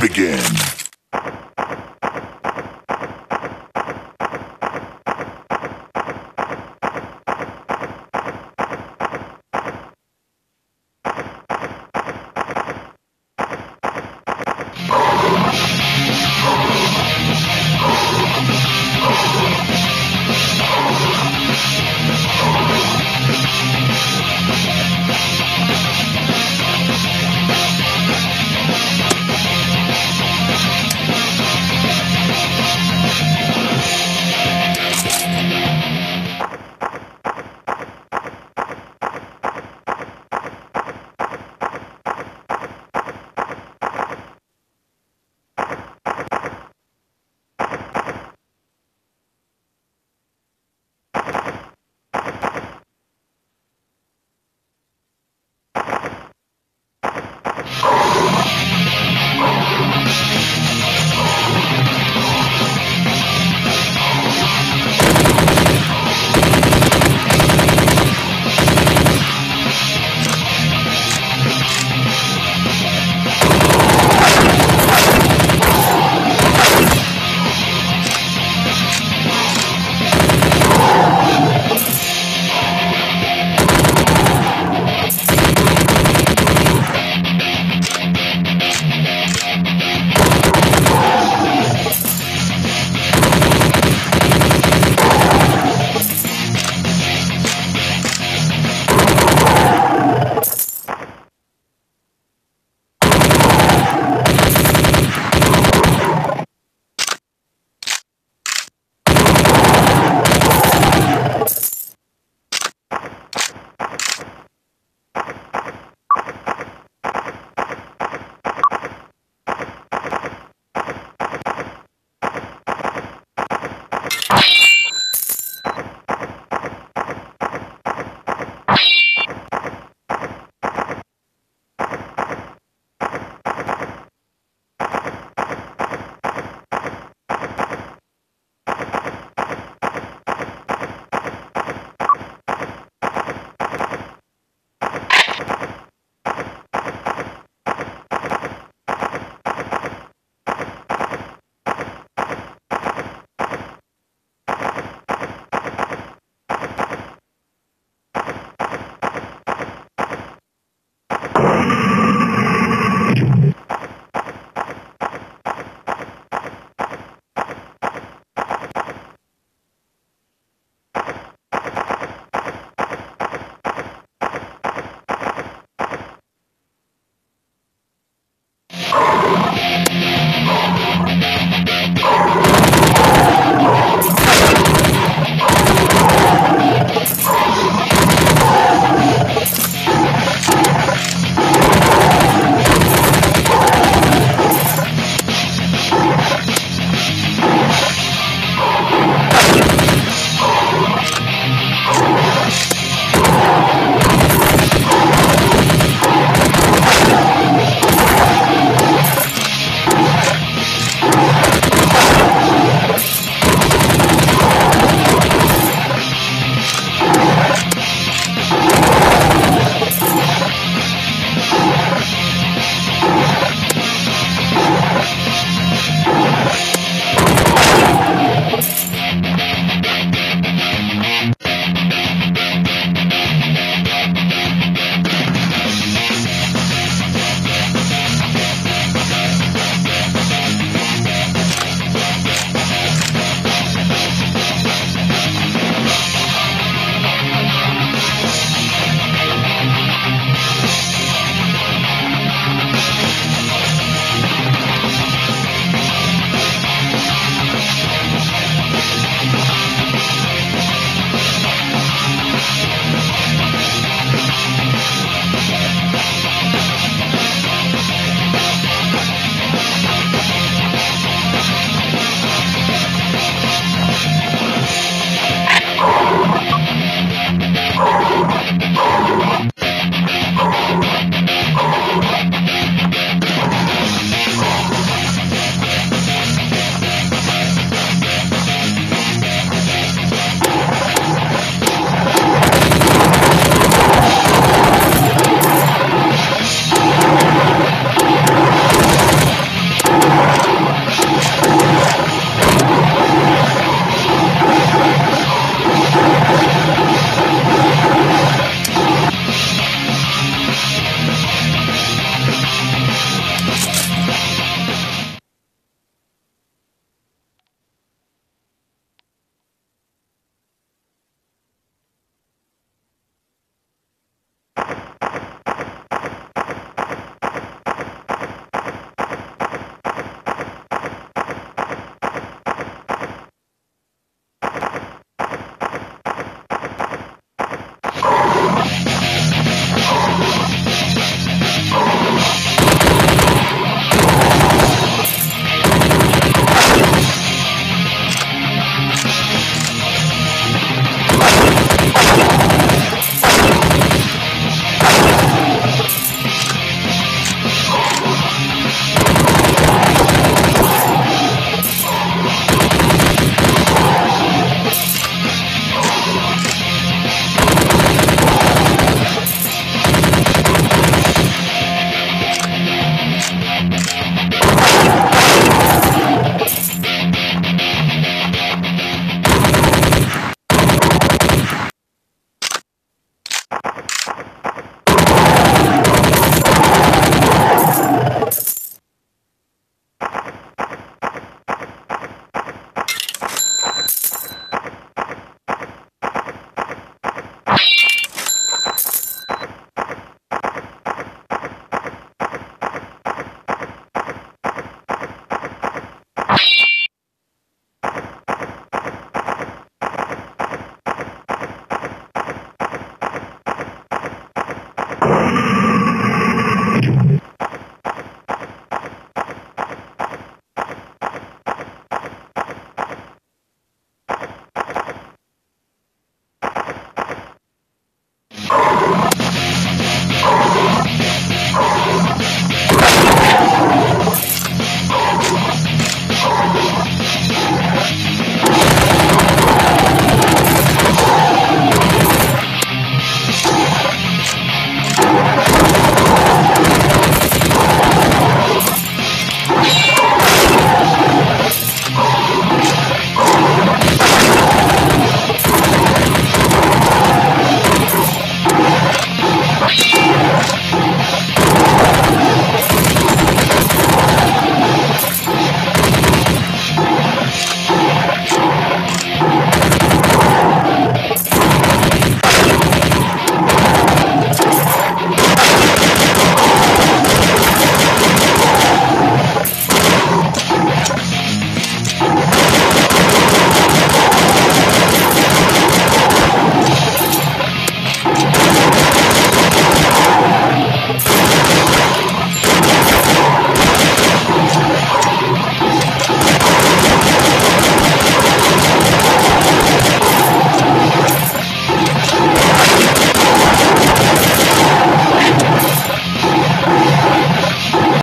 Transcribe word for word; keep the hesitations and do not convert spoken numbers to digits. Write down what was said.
Begin.